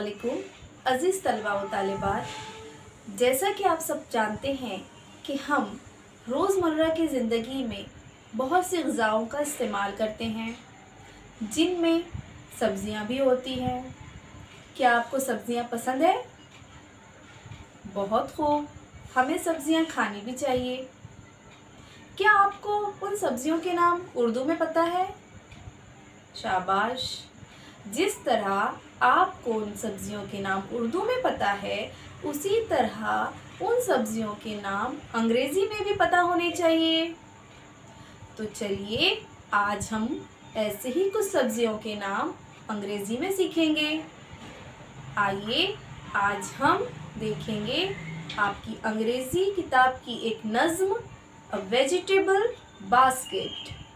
अस्सलामुअलैकुम अज़ीज़ तलबा व तालिबात। जैसा कि आप सब जानते हैं कि हम रोज़मर्रा की ज़िंदगी में बहुत सी ग़िज़ाओं का इस्तेमाल करते हैं, जिनमें सब्ज़ियाँ भी होती हैं। क्या आपको सब्ज़ियाँ पसंद है? बहुत खूब, हमें सब्ज़ियाँ खानी भी चाहिए। क्या आपको उन सब्ज़ियों के नाम उर्दू में पता है? शाबाश। जिस तरह आपको उन सब्ज़ियों के नाम उर्दू में पता है, उसी तरह उन सब्ज़ियों के नाम अंग्रेज़ी में भी पता होने चाहिए। तो चलिए आज हम ऐसे ही कुछ सब्ज़ियों के नाम अंग्रेज़ी में सीखेंगे। आइए आज हम देखेंगे आपकी अंग्रेज़ी किताब की एक नज़्म, अ वेजिटेबल बास्केट।